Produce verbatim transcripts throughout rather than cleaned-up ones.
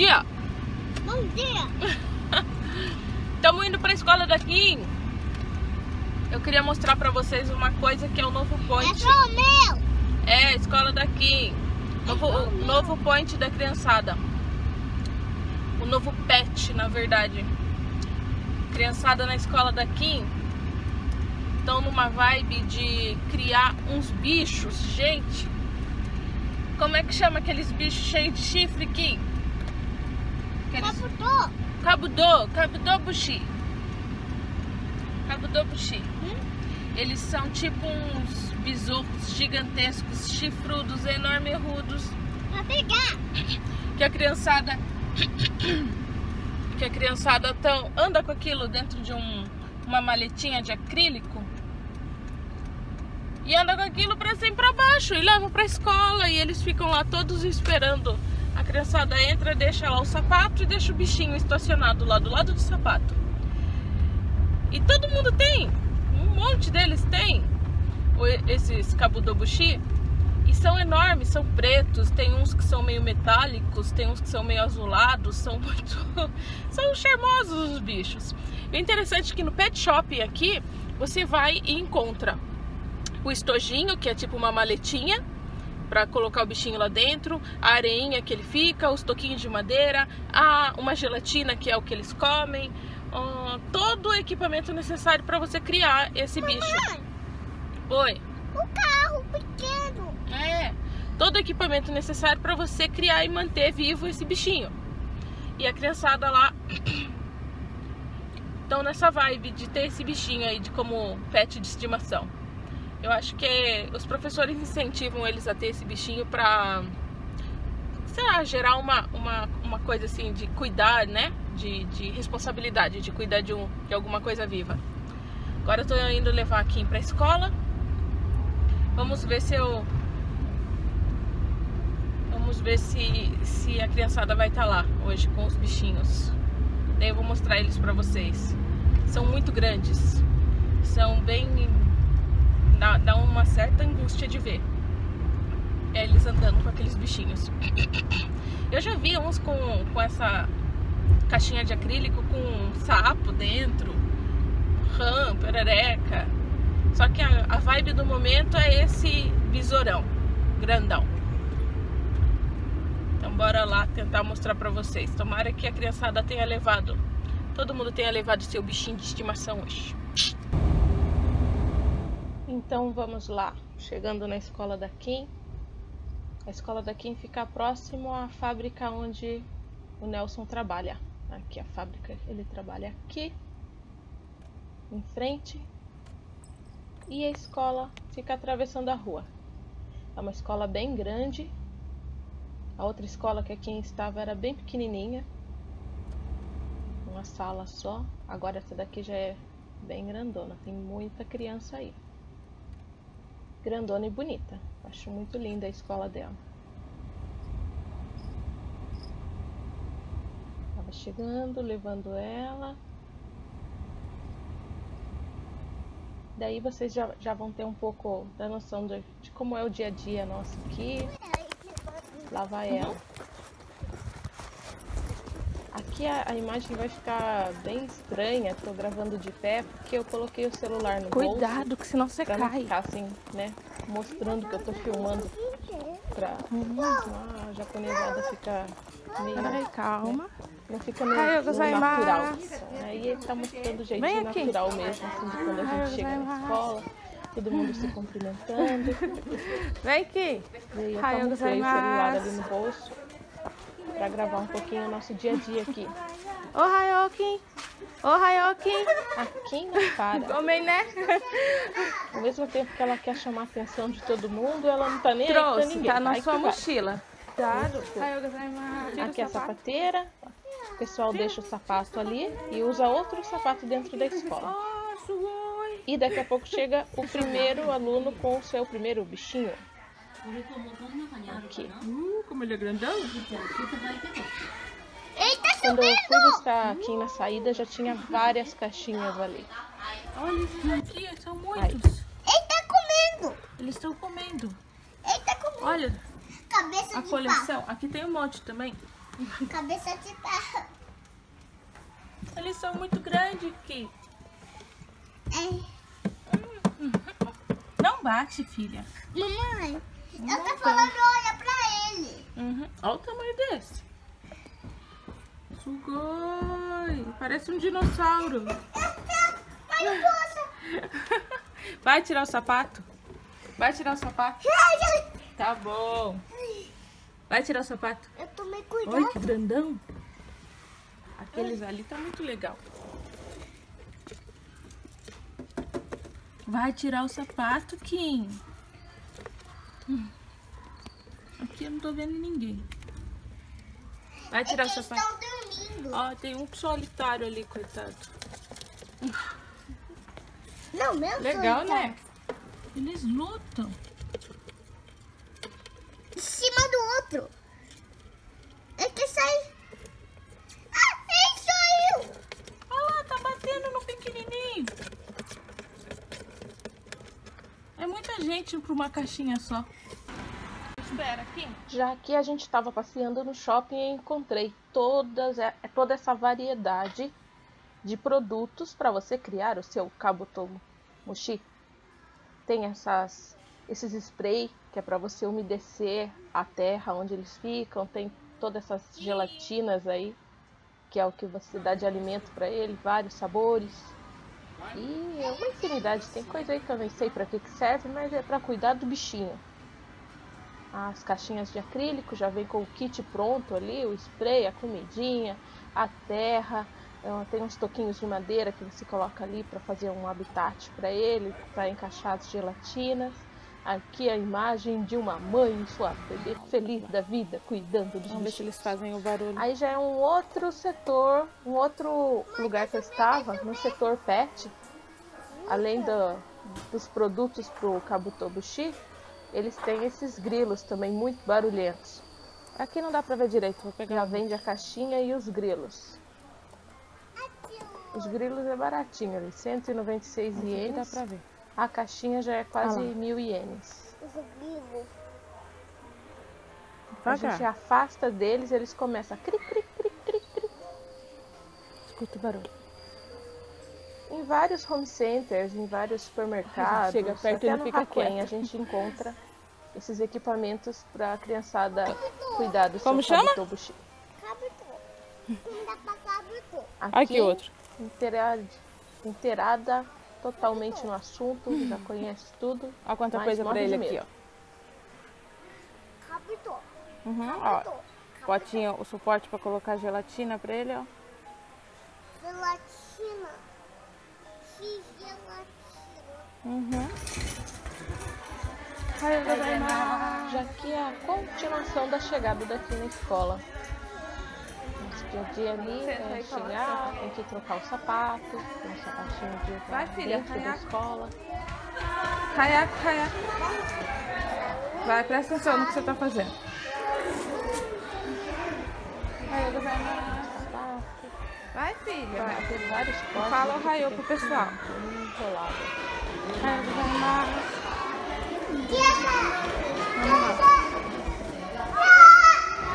dia! Bom dia! Estamos indo para a escola da Kim. Eu queria mostrar para vocês uma coisa que é o novo point. É o meu! É, a escola da Kim. Novo, é o novo point da criançada. O novo pet, na verdade. Criançada na escola da Kim. Estão numa vibe de criar uns bichos, gente. Como é que chama aqueles bichos cheios de chifre, Kim? Aqueles... Kabuto. Kabuto, Kabutomushi. Kabutomushi. Hum? Eles são tipo uns besouros gigantescos, chifrudos, enormes, rudos. Pra pegar. Que a criançada... que a criançada tão... anda com aquilo dentro de um... uma maletinha de acrílico. E anda com aquilo pra cima e pra baixo. E leva pra escola. E eles ficam lá todos esperando. A criançada entra, deixa lá o sapato e deixa o bichinho estacionado lá do lado do sapato. E todo mundo tem. Um monte deles tem esses Kabutomushi. E são enormes, são pretos. Tem uns que são meio metálicos, tem uns que são meio azulados. São muito... são charmosos os bichos. E o interessante é que no pet shop aqui, você vai e encontra o estojinho, que é tipo uma maletinha para colocar o bichinho lá dentro, a areinha que ele fica, os toquinhos de madeira, a, uma gelatina que é o que eles comem, uh, todo o equipamento necessário para você criar esse Mamãe, bicho. Oi. O carro pequeno. É, todo o equipamento necessário para você criar e manter vivo esse bichinho. E a criançada lá estão nessa vibe de ter esse bichinho aí de como pet de estimação. Eu acho que os professores incentivam eles a ter esse bichinho pra, sei lá, gerar uma, uma, uma coisa assim de cuidar, né? De, de responsabilidade, de cuidar de, um, de alguma coisa viva. Agora eu tô indo levar a Kim pra escola. Vamos ver se eu... Vamos ver se, se a criançada vai estar lá hoje com os bichinhos. Daí eu vou mostrar eles pra vocês. São muito grandes. São bem... Dá, dá uma certa angústia de ver eles andando com aqueles bichinhos. Eu já vi uns com, com essa caixinha de acrílico com sapo dentro, rã, perereca. Só que a, a vibe do momento é esse besourão grandão. Então bora lá tentar mostrar pra vocês. Tomara que a criançada tenha levado, todo mundo tenha levado seu bichinho de estimação hoje. Então vamos lá, chegando na escola da Kim. A escola da Kim fica próximo à fábrica onde o Nelson trabalha. Aqui a fábrica, ele trabalha aqui, em frente. E a escola fica atravessando a rua. É uma escola bem grande. A outra escola que a Kim estava era bem pequenininha. Uma sala só. Agora essa daqui já é bem grandona, tem muita criança aí. Grandona e bonita. Acho muito linda a escola dela. Tava chegando, levando ela. Daí vocês já, já vão ter um pouco da noção de, de como é o dia a dia nosso aqui. Lá vai ela. Aqui a, a imagem vai ficar bem estranha. Tô gravando de pé porque eu coloquei o celular no Cuidado, bolso. Cuidado, que senão você pra cai. Pra não ficar assim, né? Mostrando que eu tô filmando. Pra hum. a japonesada ficar meio... Ai, calma. Né? Não fica meio Ai, natural. Aí ele tá mostrando o jeitinho natural mesmo. Assim, de quando a gente Ai, chega na escola. Todo mundo se cumprimentando. Vem aqui. E eu Ai, comecei o celular ali no bolso. Pra gravar um pouquinho o nosso dia a dia aqui. Ô, Hayokin! Ô, Hayokin! Aqui não para. Homem, né? Ao mesmo tempo que ela quer chamar a atenção de todo mundo, ela não tá nem Trouxe, aí pra ninguém. Tá na Ai, sua mochila. Claro. Aqui é a sapateira. O pessoal deixa o sapato ali e usa outro sapato dentro da escola. E daqui a pouco chega o primeiro aluno com o seu primeiro bichinho. Aqui. Uh, como ele é grandão. Eita, Quando eu fui buscar aqui na saída, já tinha várias caixinhas ali. Olha esses aqui, são muitos. Ele tá comendo. Eles estão comendo. Ele tá comendo. Olha, Cabeça a de coleção. Pá. Aqui tem um monte também. Cabeça de pau. Eles são muito grandes, Kim. É. Não bate, filha. Mamãe, não eu tô falando, olha pra ele. Uhum. Olha o tamanho desse. Sugoi. Parece um dinossauro. Vai tirar o sapato? Vai tirar o sapato? Tá bom. Vai tirar o sapato. Eu tomei cuidado. Olha que grandão. Aqueles ali tá muito legal. Vai tirar o sapato, Kim. Aqui eu não tô vendo ninguém. Vai tirar é o sapato. Ó, oh, tem um solitário ali, coitado. Não, meu legal, solitário. Né? Eles lutam. Em cima do outro. É que sai. Ah, ele saiu! Olha lá, tá batendo no pequenininho. É muita gente pra uma caixinha só. Espera, Kim. Já que a gente estava passeando no shopping e encontrei todas, toda essa variedade de produtos para você criar o seu Kabutomushi. Tem essas, esses spray que é para você umedecer a terra onde eles ficam. Tem todas essas gelatinas aí, que é o que você dá de alimento para ele, vários sabores. E é uma infinidade. Tem coisa aí que eu nem sei para que que serve, mas é para cuidar do bichinho. As caixinhas de acrílico já vem com o kit pronto ali, o spray, a comidinha, a terra. Tem uns toquinhos de madeira que você coloca ali para fazer um habitat para ele, para encaixar as gelatinas. Aqui a imagem de uma mãe e sua bebê feliz da vida, cuidando dos Vamos ver se eles fazem o barulho. Aí já é um outro setor, um outro lugar que eu estava, no setor pet, além do, dos produtos para o Kabutomushi. Eles têm esses grilos também muito barulhentos. Aqui não dá pra ver direito. Vou pegar. Já vende a caixinha e os grilos. Os grilos é baratinho ali, cento e noventa e seis Mas ienes. Dá pra ver. A caixinha já é quase ah, mil ienes. A gente afasta deles, eles começam a cri, cri, cri, cri, cri. Escuta o barulho. Em vários home centers, em vários supermercados, chega perto, até no fica Haken, a gente encontra esses equipamentos para a criançada cuidar do Como seu Kabutomushi. Aqui, Aqui outro. Inteirada, inteirada totalmente no assunto, já conhece tudo. Olha quanta coisa para ele aqui, ó. Uhum, ó. Potinho, o suporte para colocar gelatina para ele, ó. Gelatina. Uhum. Já que é a continuação da chegada daqui na escola. Nosso dia a dia ali é chegar, tem que trocar o sapato, tem um sapatinho de dentro Vai, filha, da escola. Kayak, kayak. Vai, presta atenção no que você tá fazendo. Vai, filha. Vai, tem vários cortes. Fala o raio pro pessoal.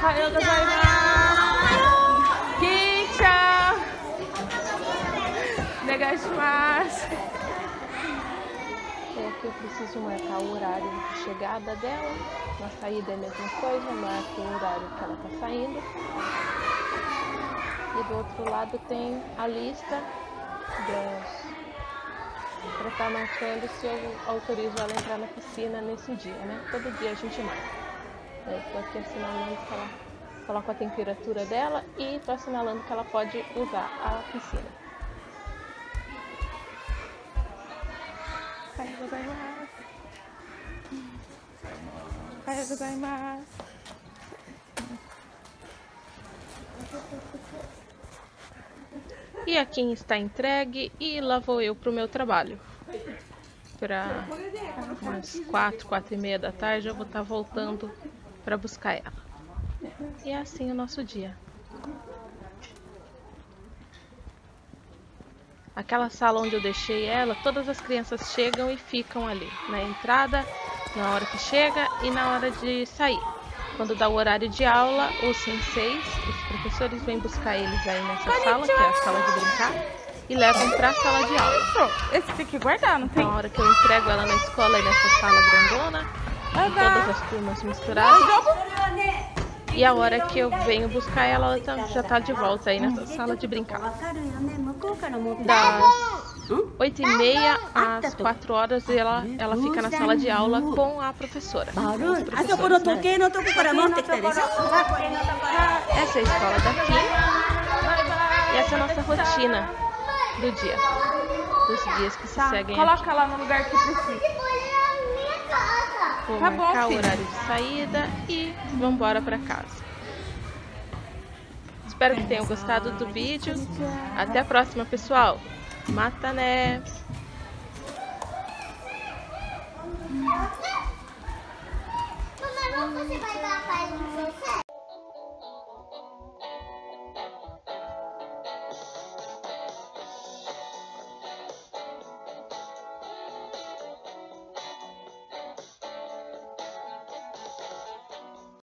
Raio da Zainá. Kicha. Negashimasu. É que eu preciso marcar o horário de chegada dela. Na saída é a mesma coisa. Marca o horário que ela tá saindo. E do outro lado tem a lista dos... para estar marcando se eu autorizo ela a entrar na piscina nesse dia, né? Todo dia a gente marca. Eu estou aqui assinalando que ela coloca a temperatura dela e estou assinalando que ela pode usar a piscina. Ohayou gozaimasu. Ohayou gozaimasu. E a Kim está entregue e lá vou eu pro meu trabalho. Para umas quatro, quatro e meia da tarde eu vou estar voltando para buscar ela. E é assim o nosso dia. Aquela sala onde eu deixei ela, todas as crianças chegam e ficam ali. Na entrada, na hora que chega e na hora de sair. Quando dá o horário de aula, os senseis, os professores, vêm buscar eles aí nessa Bonitinho. sala, que é a sala de brincar, e levam pra sala de aula. Esse tem que guardar, não tem? Na hora que eu entrego ela na escola, aí nessa sala grandona, com todas as turmas misturadas. E a hora que eu venho buscar ela, ela já tá de volta aí nessa sala de brincar. Das oito e meia às quatro horas ela, ela fica na sala de aula com a professora. Né? Essa é a escola daqui e essa é a nossa rotina do dia, dos dias que se tá, seguem. Coloca lá no lugar que precisa. Vou tá marcar bom, o horário de saída e vamos embora pra casa. Espero que tenham gostado do vídeo. Até a próxima, pessoal. Mata, né? Mamãe, você vai dar a paz no seu